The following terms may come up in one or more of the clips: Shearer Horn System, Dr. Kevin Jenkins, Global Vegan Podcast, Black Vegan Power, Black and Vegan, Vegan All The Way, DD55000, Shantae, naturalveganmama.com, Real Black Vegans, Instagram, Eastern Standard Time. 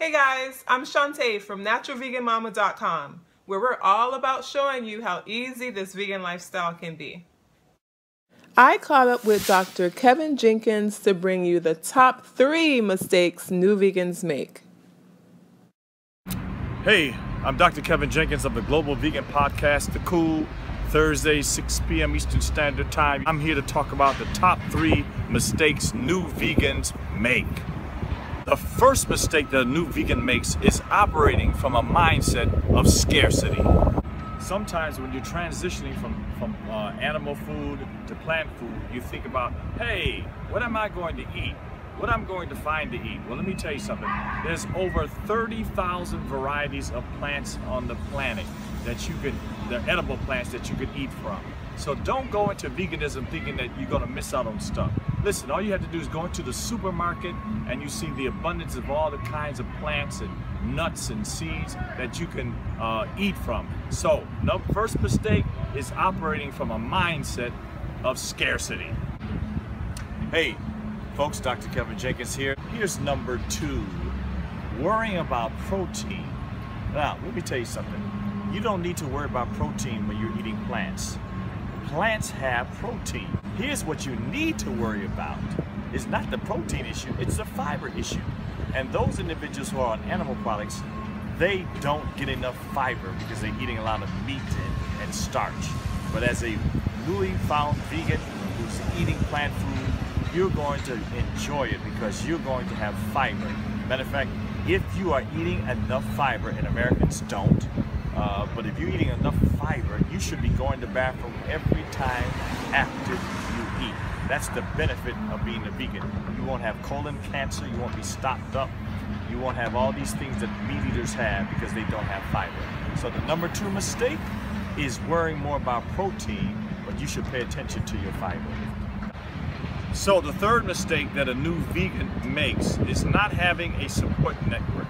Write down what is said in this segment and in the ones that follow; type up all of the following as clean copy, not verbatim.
Hey guys, I'm Shantae from naturalveganmama.com, where we're all about showing you how easy this vegan lifestyle can be. I caught up with Dr. Kevin Jenkins to bring you the top 3 mistakes new vegans make. Hey, I'm Dr. Kevin Jenkins of the Global Vegan Podcast, The Cool, Thursday, 6 p.m. Eastern Standard Time. I'm here to talk about the top 3 mistakes new vegans make. The first mistake that a new vegan makes is operating from a mindset of scarcity. Sometimes when you're transitioning from animal food to plant food, you think about, hey, what am I going to eat? What I'm going to find to eat? Well, let me tell you something. There's over 30,000 varieties of plants on the planet they're edible plants that you could eat from. So don't go into veganism thinking that you're gonna miss out on stuff. Listen, all you have to do is go into the supermarket and you see the abundance of all the kinds of plants and nuts and seeds that you can eat from. So, the first mistake is operating from a mindset of scarcity. Hey, folks, Dr. Kevin Jenkins here. Here's number 2, worrying about protein. Now, let me tell you something. You don't need to worry about protein when you're eating plants. Plants have protein. Here's what you need to worry about. It's not the protein issue, it's the fiber issue. And those individuals who are on animal products, they don't get enough fiber because they're eating a lot of meat and starch. But as a newly found vegan who's eating plant food, you're going to enjoy it because you're going to have fiber. Matter of fact, if you are eating enough fiber, and Americans don't, but if you're eating enough fiber, you should be going to the bathroom every time after you eat. That's the benefit of being a vegan. You won't have colon cancer, you won't be stopped up, you won't have all these things that meat eaters have because they don't have fiber. So the number 2 mistake is worrying more about protein, but you should pay attention to your fiber. So the third mistake that a new vegan makes is not having a support network.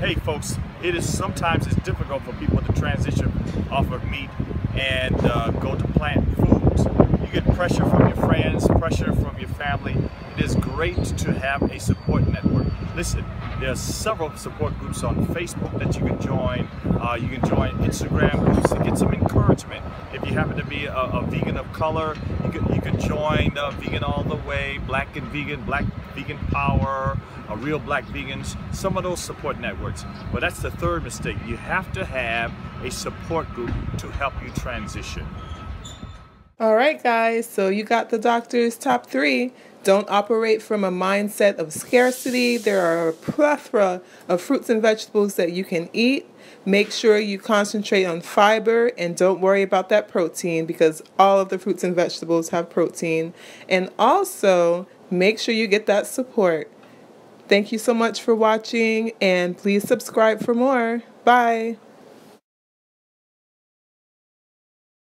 Hey folks, sometimes it's difficult for people to transition off of meat and go to plant foods. You get pressure from your friends, pressure from your family. It is great to have a support network. Listen, there are several support groups on Facebook that you can join. You can join Instagram groups to get some encouragement. If you happen to be a vegan of color, you can join Vegan All The Way, Black and Vegan, Black Vegan Power, Real Black Vegans, some of those support networks. But that's the third mistake. You have to have a support group to help you transition. All right, guys, so you got the doctor's top 3. Don't operate from a mindset of scarcity. There are a plethora of fruits and vegetables that you can eat. Make sure you concentrate on fiber and don't worry about that protein because all of the fruits and vegetables have protein. And also, make sure you get that support. Thank you so much for watching, and please subscribe for more. Bye.